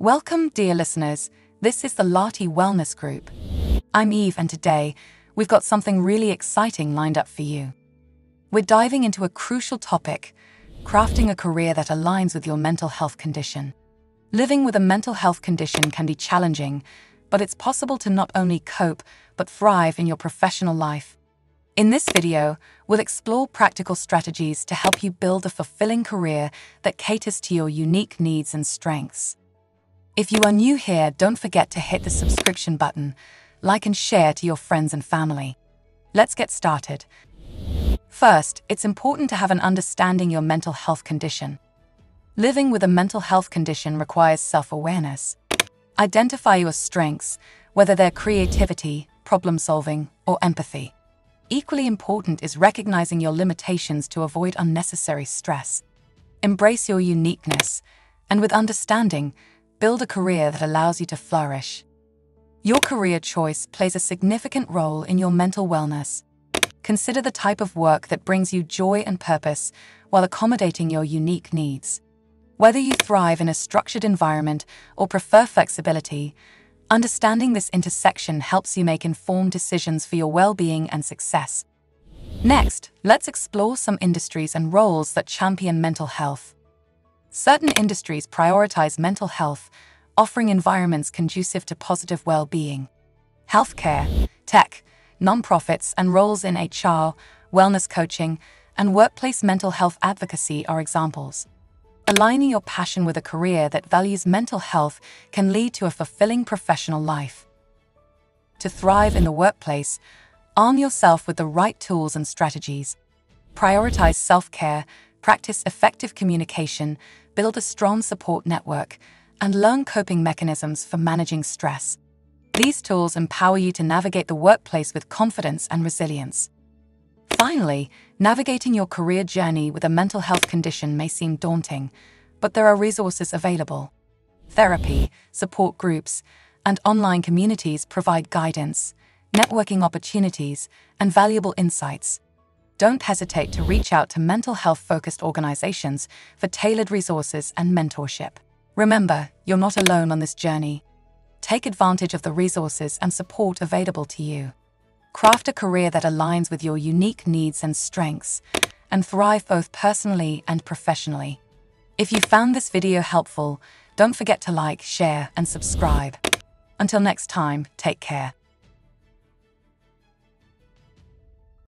Welcome, dear listeners. This is the Lartey Wellness Group. I'm Eve, and today we've got something really exciting lined up for you. We're diving into a crucial topic, crafting a career that aligns with your mental health condition. Living with a mental health condition can be challenging, but it's possible to not only cope, but thrive in your professional life. In this video, we'll explore practical strategies to help you build a fulfilling career that caters to your unique needs and strengths. If you are new here, don't forget to hit the subscription button, like and share to your friends and family. Let's get started. First, it's important to have an understanding of your mental health condition. Living with a mental health condition requires self-awareness. Identify your strengths, whether they're creativity, problem-solving, or empathy. Equally important is recognizing your limitations to avoid unnecessary stress. Embrace your uniqueness, and with understanding, build a career that allows you to flourish. Your career choice plays a significant role in your mental wellness. Consider the type of work that brings you joy and purpose while accommodating your unique needs. Whether you thrive in a structured environment or prefer flexibility, understanding this intersection helps you make informed decisions for your well-being and success. Next, let's explore some industries and roles that champion mental health. Certain industries prioritize mental health, offering environments conducive to positive well-being. Healthcare, tech, nonprofits, and roles in HR, wellness coaching, and workplace mental health advocacy are examples. Aligning your passion with a career that values mental health can lead to a fulfilling professional life. To thrive in the workplace, arm yourself with the right tools and strategies. Prioritize self-care, practice effective communication, build a strong support network, and learn coping mechanisms for managing stress. These tools empower you to navigate the workplace with confidence and resilience. Finally, navigating your career journey with a mental health condition may seem daunting, but there are resources available. Therapy, support groups, and online communities provide guidance, networking opportunities, and valuable insights. Don't hesitate to reach out to mental health-focused organizations for tailored resources and mentorship. Remember, you're not alone on this journey. Take advantage of the resources and support available to you. Craft a career that aligns with your unique needs and strengths, and thrive both personally and professionally. If you found this video helpful, don't forget to like, share, and subscribe. Until next time, take care.